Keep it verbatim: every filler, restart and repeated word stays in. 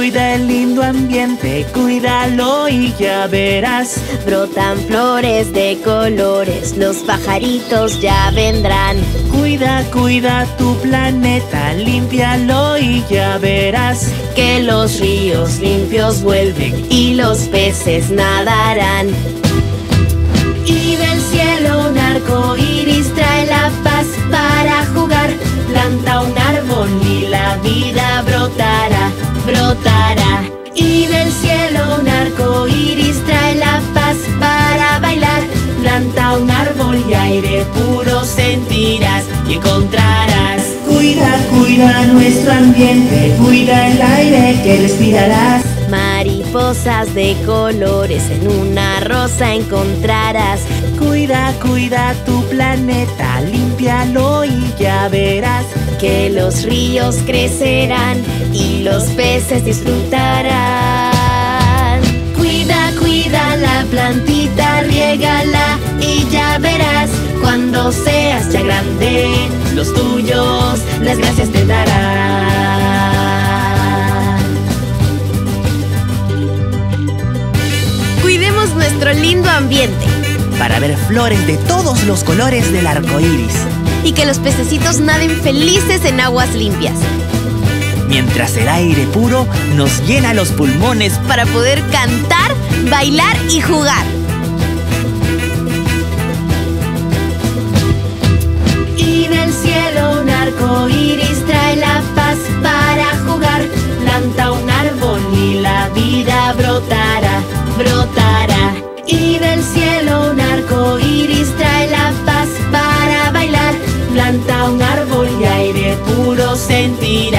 Cuida el lindo ambiente, cuídalo y ya verás. Brotan flores de colores, los pajaritos ya vendrán. Cuida, cuida tu planeta, límpialo y ya verás. Que los ríos limpios vuelven y los peces nadarán. Y del cielo un arco iris trae la paz para jugar. Planta un árbol y la vida brotará, brotará. Y del cielo un arco iris trae la paz para bailar. Planta un árbol y aire puro sentirás y encontrarás. Cuida, cuida nuestro ambiente, cuida el aire que respirarás. Mariposas de colores en una rosa encontrarás. Cuida, cuida tu planeta, límpialo y ya verás. Que los ríos crecerán y los peces disfrutarán. Cuida, cuida la plantita, riégala y ya verás. Cuando seas ya grande, los tuyos las gracias te darán. Cuidemos nuestro lindo ambiente para ver flores de todos los colores del arco iris y que los pececitos naden felices en aguas limpias, mientras el aire puro nos llena los pulmones para poder cantar, bailar y jugar. Y del cielo un arco iris trae la paz para jugar. Planta un árbol y la vida brotará, brotará. Y del cielo un arco iris trae la paz para bailar. Planta un árbol y aire puro sentir.